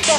Mr.